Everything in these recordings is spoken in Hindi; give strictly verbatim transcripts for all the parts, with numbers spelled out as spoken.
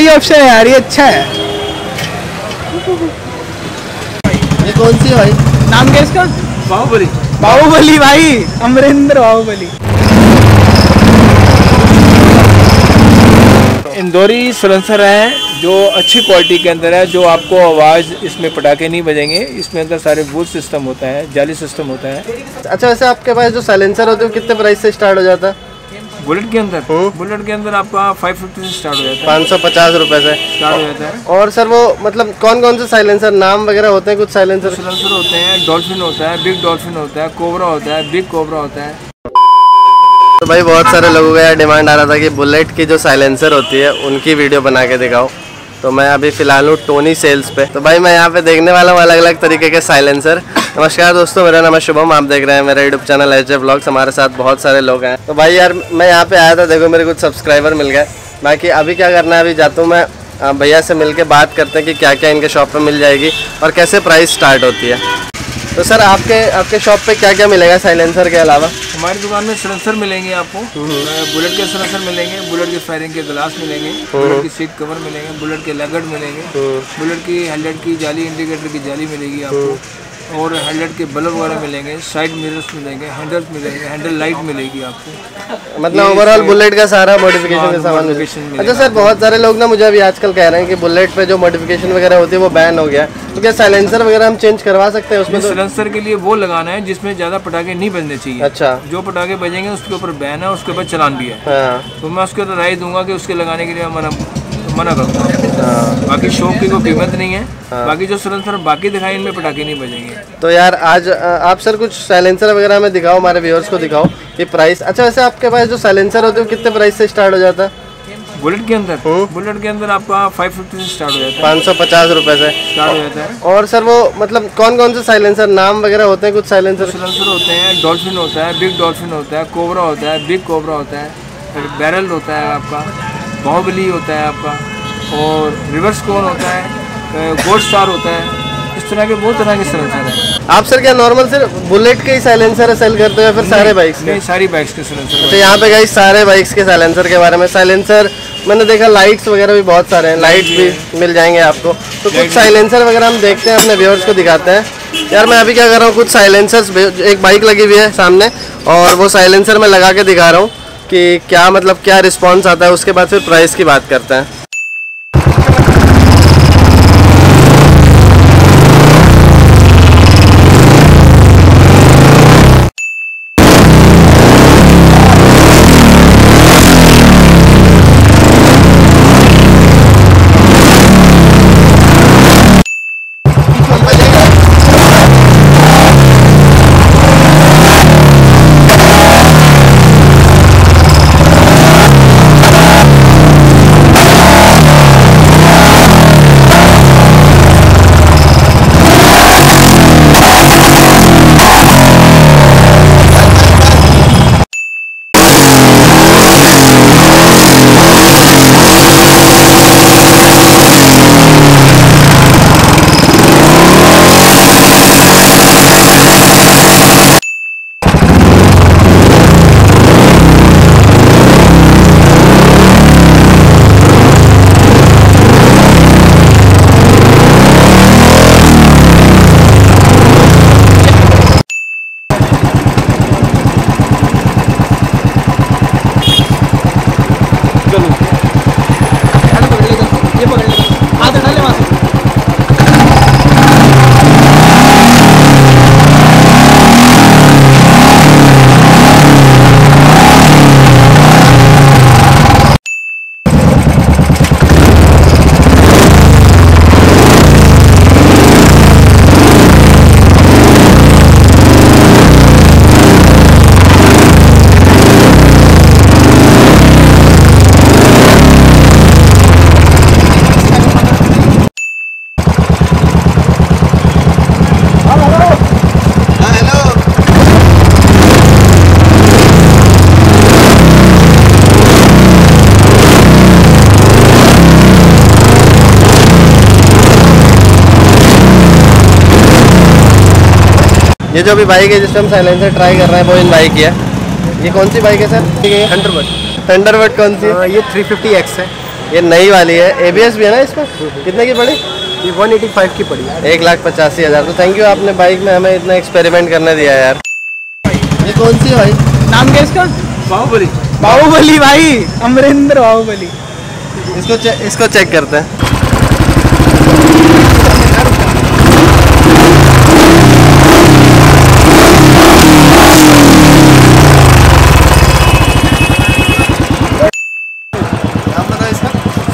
सही ऑप्शन है यार, ये अच्छा है। ये कौन सी भाई, नाम क्या इसका? बाहुबली। बाहुबली भाई, अमरेंद्र बाहुबली। इंदौरी सलेंसर है जो अच्छी क्वालिटी के अंदर है, जो आपको आवाज़ इसमें पटाखे नहीं बजेंगे। इसमें अंदर सारे बूट सिस्टम होता है, जाली सिस्टम होता है। अच्छा वैसे आपके पास जो सलेंसर होते हैं कितने प्राइस से स्टार्ट हो जाता है? बुलेट के अंदर बुलेट के अंदर आपका पाँच सौ पचास से स्टार्ट हो जाता है, पाँच सौ पचास रुपये से स्टार्ट हो जाता है। और सर वो मतलब कौन कौन से साइलेंसर नाम वगैरह होते हैं? कुछ साइलेंसर सलेंसर होते हैं, डॉल्फिन होता है, बिग डॉल्फिन होता है, कोबरा होता है, बिग कोबरा होता है। तो भाई बहुत सारे लोगों का डिमांड आ रहा था कि बुलेट की जो साइलेंसर होती है उनकी वीडियो बना के दिखाओ। तो मैं अभी फ़िलहाल हूँ टोनी सेल्स पे। तो भाई मैं यहाँ पे देखने वाला हूँ अलग अलग तरीके के साइलेंसर। नमस्कार दोस्तों, मेरा नाम है शुभम, आप देख रहे हैं मेरा यूट्यूब चैनल एसजे व्लॉग्स। हमारे साथ बहुत सारे लोग हैं। तो भाई यार मैं यहाँ पर आया था, देखो मेरे कुछ सब्सक्राइबर मिल गए। बाकी अभी क्या करना है, अभी जाता हूँ मैं भैया से मिल के बात करते हैं कि क्या क्या इनके शॉप पर मिल जाएगी और कैसे प्राइस स्टार्ट होती है। तो सर आपके आपके शॉप पे क्या क्या मिलेगा साइलेंसर के अलावा? हमारी दुकान में सलेंसर मिलेंगे आपको, बुलेट के सलेंसर मिलेंगे, बुलेट के फायरिंग के ग्लास मिलेंगे, बुलेट की सीट कवर मिलेंगे, बुलेट के लगट मिलेंगे, बुलेट की हेडलाइट की जाली, इंडिकेटर की जाली मिलेगी आपको, और हेडलाइट के बल्ब वगैरह मिलेंगे, साइड मिरर्स मिलेंगे, हैंडल्स मिलेंगे, हैंडल लाइट मिलेगी आपको। मतलब ओवरऑल बुलेट का सारा मॉडिफिकेशन का सामान मिलेगा। अच्छा सर बहुत सारे लोग ना मुझे अभी आजकल कह रहे हैं कि बुलेट पे जो मॉडिफिकेशन वगैरह होती है वो बैन हो गया, तो क्या साइलेंसर वगैरह हम चेंज करवा सकते हैं उसमें? तो साइलेंसर के लिए वो लगाना है जिसमें ज्यादा पटाखे नहीं बजने चाहिए। अच्छा, जो पटाखे बजेंगे उसके ऊपर बैन है, उसके ऊपर चलान भी है। हाँ। तो मैं उसके तो राय दूंगा कि उसके लगाने के लिए मना मना करूँगा। हाँ। बाकी शौक की कोई कीमत नहीं है। हाँ। बाकी जो साइलेंसर बाकी दिखाए इनमें पटाखे नहीं बजेंगे। तो यार आज आप सर कुछ साइलेंसर वगैरह हमें दिखाओ, हमारे व्यूअर्स को दिखाओ कि प्राइस। अच्छा वैसे आपके पास जो साइलेंसर होते हैं कितने प्राइस से स्टार्ट हो जाता है? बुलेट के अंदर बुलेट के अंदर आपका पाँच सौ पचास से स्टार्ट हो जाता है, पाँच सौ पचास रुपये से स्टार्ट हो जाता है। और सर वो मतलब कौन कौन से साइलेंसर नाम वगैरह होते हैं? कुछ साइलेंसर साइलेंसर होते हैं, डॉल्फिन होता है, बिग डॉल्फिन होता है, कोबरा होता है, बिग कोबरा होता है, बैरल होता है आपका, बाहुबली होता है आपका, और रिवर्स कोन होता है, गोल्ड स्टार होता है। इस तरह के बहुत तरह के साइलेंसर हैं। आप सर क्या नॉर्मल सिर्फ बुलेट के ही साइलेंसर सेल करते हो या फिर सारे बाइक्स के? सारी बाइक्स के साइलेंसर। तो यहाँ पे गाइस सारे बाइक्स के साइलेंसर के बारे में, साइलेंसर मैंने देखा लाइट्स वगैरह भी बहुत सारे हैं, लाइट भी मिल जाएंगे आपको। तो कुछ साइलेंसर वगैरह हम देखते हैं, अपने व्यूअर्स को दिखाते हैं। यार मैं अभी क्या कर रहा हूँ, कुछ साइलेंसर्स, एक बाइक लगी हुई है सामने और वो साइलेंसर मैं लगा के दिखा रहा हूँ कि क्या मतलब क्या रिस्पॉन्स आता है, उसके बाद फिर प्राइस की बात करते हैं। ये जो भी बाइक है जिसमें हम साइलेंसर ट्राई कर रहे हैं वो इन बाइक की है। ये कौन सी बाइक है सर? थंडरबर्ड। थंडरबर्ड कौन सी है? ये थ्री फिफ्टी एक्स है। ये नई वाली है, एबीएस भी है ना इसमें। कितने की पड़ी ये? एक सौ पचासी की पड़ी है, एक लाख पचासी हज़ार। तो थैंक यू, आपने बाइक में हमें इतना एक्सपेरिमेंट करने दिया यार। ये कौन सी है भाई, नाम क्या इसका? बाहुबली। बाहुबली भाई, अमरेंद्र बाहुबली। इसको चे, इसको चेक करते हैं।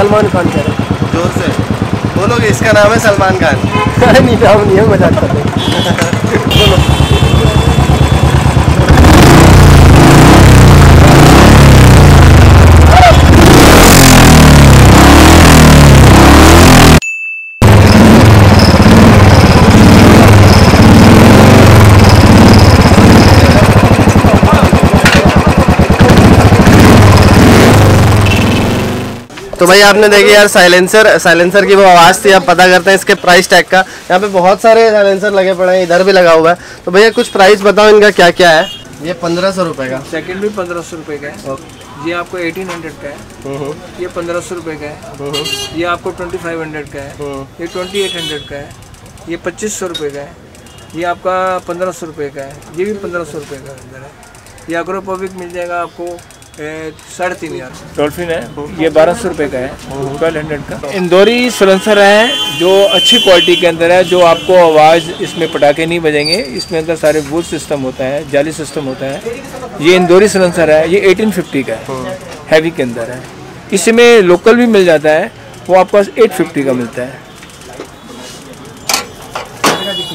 सलमान खान कह रहे हैं जोर से बोलोगे। इसका नाम है सलमान खान। नहीं नाम नहीं है, मजाक कर रहे तो भाई आपने देखी यार साइलेंसर, साइलेंसर की वो आवाज़ थी। आप पता करते हैं इसके प्राइस टैग का। यहाँ पे बहुत सारे साइलेंसर लगे पड़े हैं, इधर भी लगा हुआ है। तो भैया कुछ प्राइस बताओ इनका क्या क्या है। ये पंद्रह सौ रुपये का, सेकंड भी पंद्रह सौ रुपये का है। ये आपको एटीन हंड्रेड का है, ये पंद्रह सौ रुपये का है। ये आपको ट्वेंटी फाइव हंड्रेड का है, ये ट्वेंटी एट हंड्रेड का है। ये पच्चीस सौ रुपये का है, ये आपका पंद्रह सौ रुपये का है। ये भी पंद्रह सौ रुपये का अंदर है। ये अग्रो पब्लिक मिल जाएगा आपको साढ़े तीन हजार। डॉल्फिन है, ये बारह सौ रुपये का है, ट्वेल्व हंड्रेड का। इंदौरी सलेंसर है जो अच्छी क्वालिटी के अंदर है, जो आपको आवाज़, इसमें पटाखे नहीं बजेंगे। इसमें अंदर सारे बूथ सिस्टम होता है, जाली सिस्टम होता है। ये इंदौरी सलेंसर है, ये एटीन फिफ्टी का है, हैवी के अंदर है। इसमें लोकल भी मिल जाता है, वो आपके पास एट फिफ्टी का मिलता है।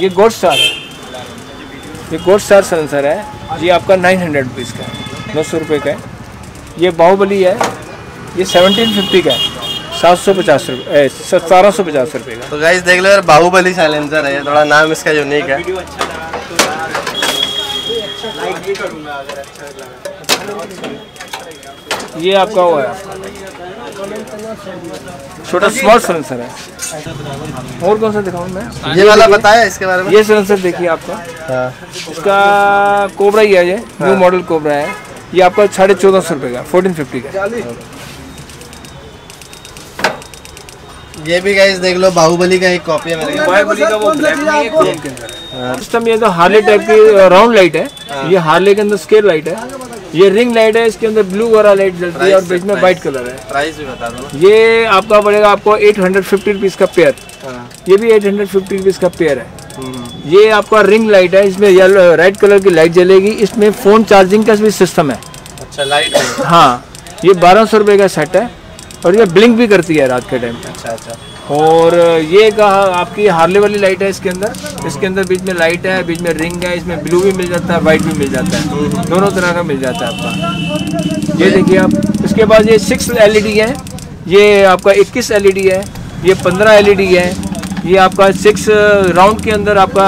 ये गोल्ड स्टार है, ये गोल्ड स्टार सलेंसर है। ये आपका नाइन हंड्रेड रुपीज़ का है, नौ सौ रुपये का है। ये बाहुबली है, ये सेवनटीन फिफ्टी का है, सात सौ पचास रुपये सतारह सौ पचास रुपये का। तो गाइस देख लो यार, बाहुबली साइलेंसर है, थोड़ा नाम इसका यूनिक है। ये आपका हुआ है छोटा स्मॉल साइलेंसर है। और कौन सा दिखाऊं मैं? ये वाला बताया इसके बारे में। ये साइलेंसर देखिए आपका, इसका कोबरा ही है, ये न्यू मॉडल कोबरा है। ये आपका साढ़े चौदह सौ रुपये का, फोर्टीन फिफ्टी का। ये भी गाइस देख लो, बाहुबली का एक कॉपी है मेरे। बाहुबली का वो ब्लैक के अंदर है सिस्टम। ये तो हार्ले टाइप की राउंड लाइट है, ये हार्ले के अंदर स्केल लाइट है। ये रिंग लाइट है, इसके अंदर ब्लू वाला लाइट जलती है और बीच में व्हाइट कलर है। प्राइस भी बता दो। ये आपका पड़ेगा आपको एट हंड्रेड फिफ्टी रुपीज़ का पेयर। ये भी एट हंड्रेड फिफ्टी रुपीज़ का पेयर है। ये आपका रिंग लाइट है, इसमें येलो रेड कलर की लाइट जलेगी। इसमें फ़ोन चार्जिंग का भी सिस्टम है। अच्छा लाइट है। हाँ, ये बारह सौ रुपये का सेट है और ये ब्लिंक भी करती है रात के टाइम पे। अच्छा अच्छा। और ये का आपकी हार्ले वाली लाइट है इसके अंदर। इसके अंदर बीच में लाइट है, बीच में रिंग है। इसमें ब्लू भी मिल जाता है, वाइट भी मिल जाता है, दोनों तरह का मिल जाता है आपका। ये देखिए आप। इसके बाद ये सिक्स एल ई डी है, ये आपका इक्कीस एल ई डी है, ये पंद्रह एल ई डी है। ये आपका सिक्स राउंड के अंदर आपका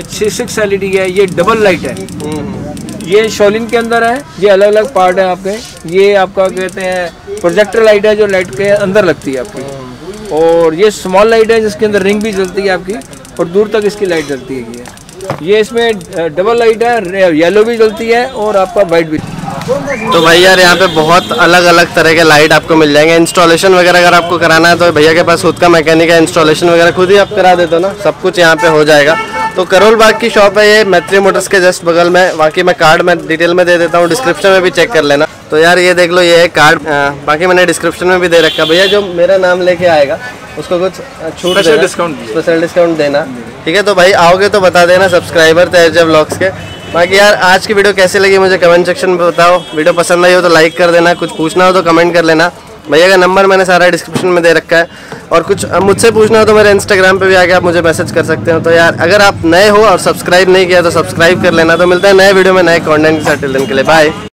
छः सिक्स एल ई डी है। ये डबल लाइट है, ये शोलिन के अंदर है। ये अलग अलग पार्ट है आपके। ये आपका कहते हैं प्रोजेक्टर लाइट है, जो लाइट के अंदर लगती है आपकी। और ये स्मॉल लाइट है जिसके अंदर रिंग भी जलती है आपकी और दूर तक इसकी लाइट जलती है। ये ये इसमें डबल लाइट है, येलो भी जलती है और आपका वाइट भी। तो भाई यार यहाँ पे बहुत अलग अलग तरह के लाइट आपको मिल जाएंगे। इंस्टॉलेशन वगैरह अगर आपको कराना है तो भैया के पास खुद का मैकेनिक है, इंस्टॉलेशन वगैरह खुद ही आप करा देते हो ना, सब कुछ यहाँ पे हो जाएगा। तो करोल बाग की शॉप है ये, मैत्री मोटर्स के जस्ट बगल में। बाकी मैं कार्ड में डिटेल में दे देता हूँ, डिस्क्रिप्शन में भी चेक कर लेना। तो यार ये देख लो, ये है कार्ड, बाकी मैंने डिस्क्रिप्शन में भी दे रखा। भैया जो मेरा नाम लेके आएगा उसको कुछ छूट डिस्काउंट, स्पेशल डिस्काउंट देना, ठीक है? तो भाई आओगे तो बता देना, सब्सक्राइबर थे एसजे व्लॉग्स के। बाकी यार आज की वीडियो कैसी लगी मुझे कमेंट सेक्शन में बताओ। वीडियो पसंद आई हो तो लाइक कर देना, कुछ पूछना हो तो कमेंट कर लेना। भैया का नंबर मैंने सारा डिस्क्रिप्शन में दे रखा है। और कुछ मुझसे पूछना हो तो मेरे इंस्टाग्राम पे भी आके आप मुझे मैसेज कर सकते हो। तो यार अगर आप नए हो और सब्सक्राइब नहीं किया तो सब्सक्राइब कर लेना। तो मिलता है नए वीडियो में नए कॉन्टेंट के साथ, टिल दिन के लिए बाय।